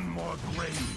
one more grave.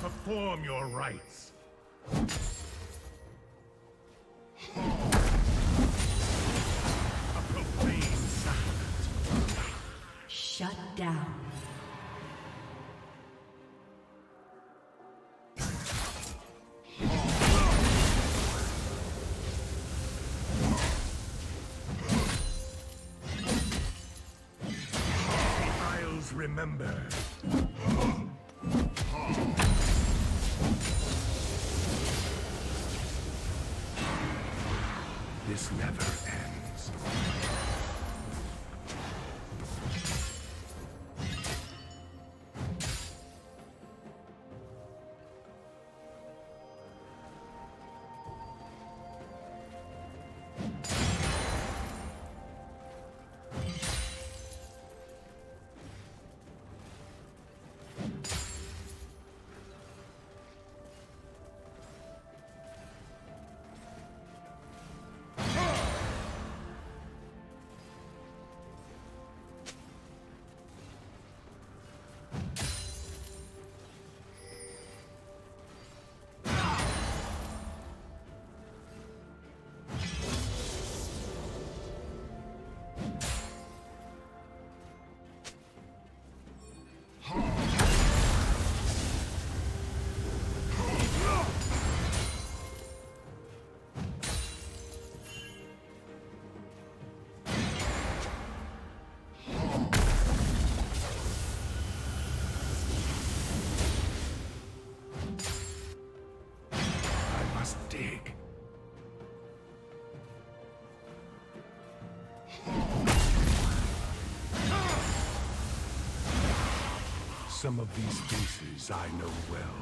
Perform your rites. A profane sound. Shut down. The Isles remember. This never ends. Some of these faces I know well.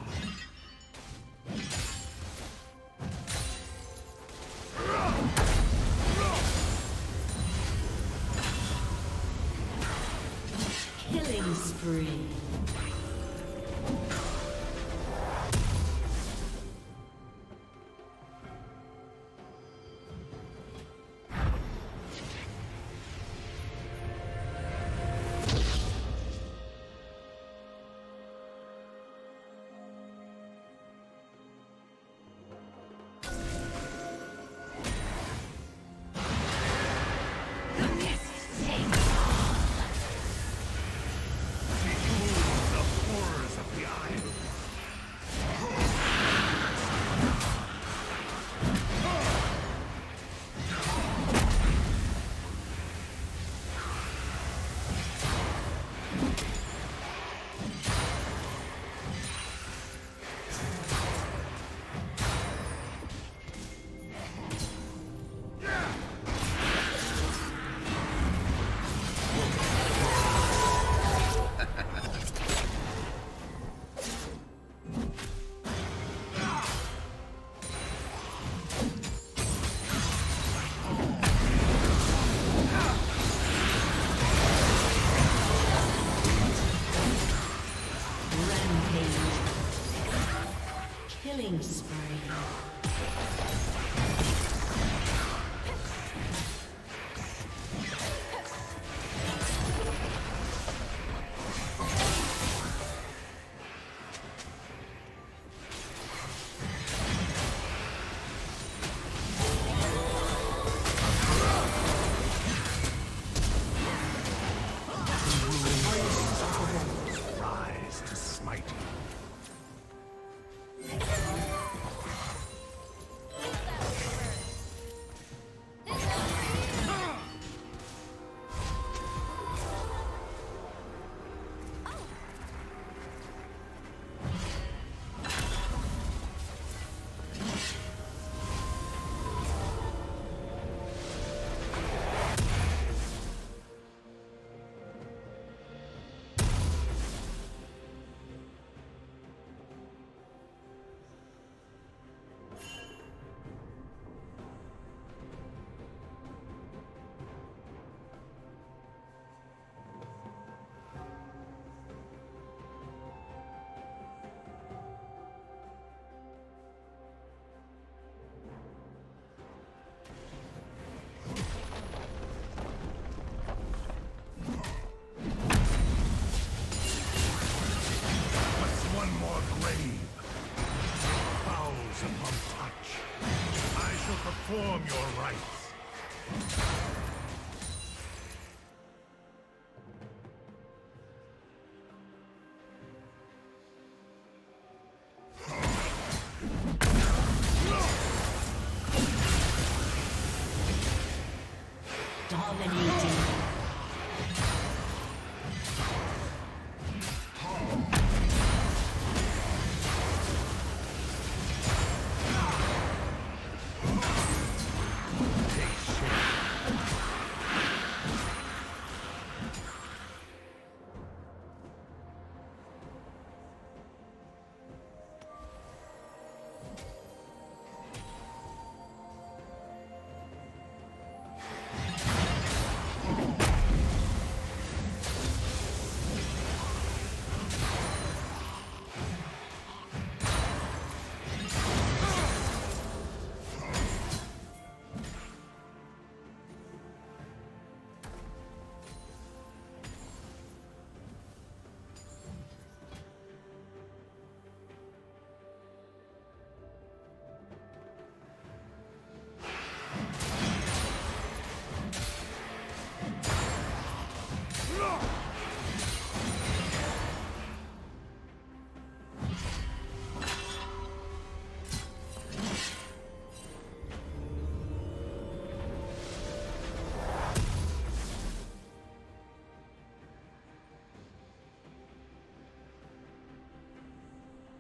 Claim your rights.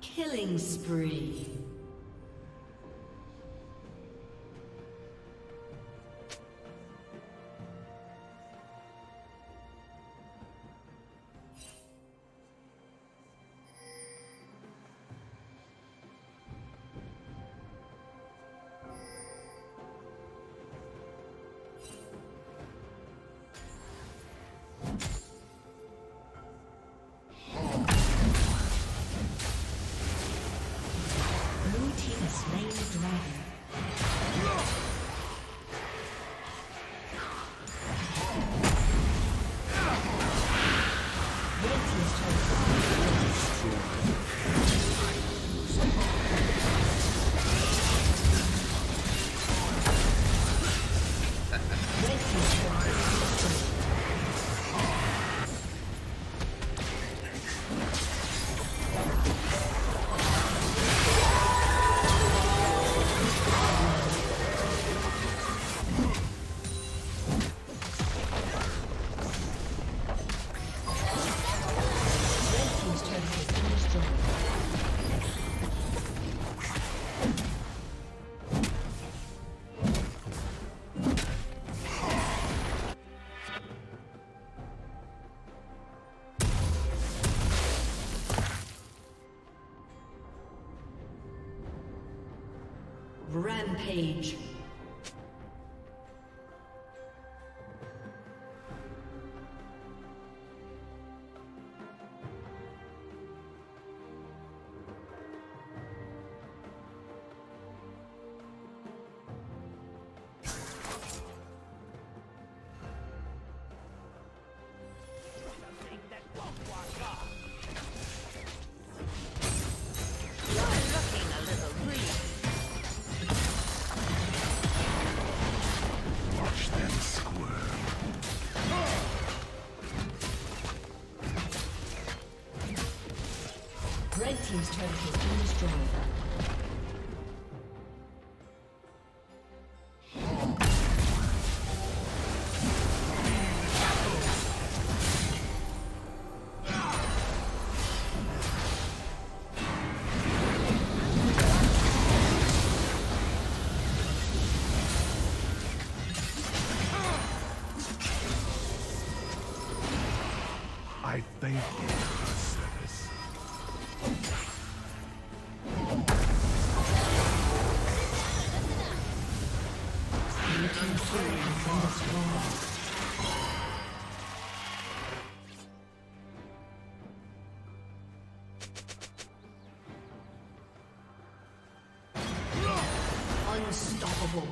Killing spree. Rampage. Team's turret has been destroyed. Unstoppable.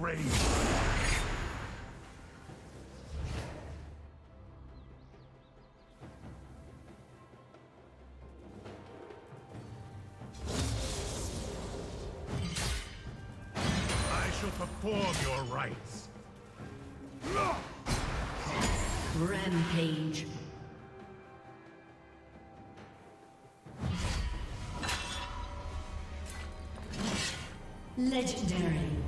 grave. Perform your rites. Rampage. Legendary.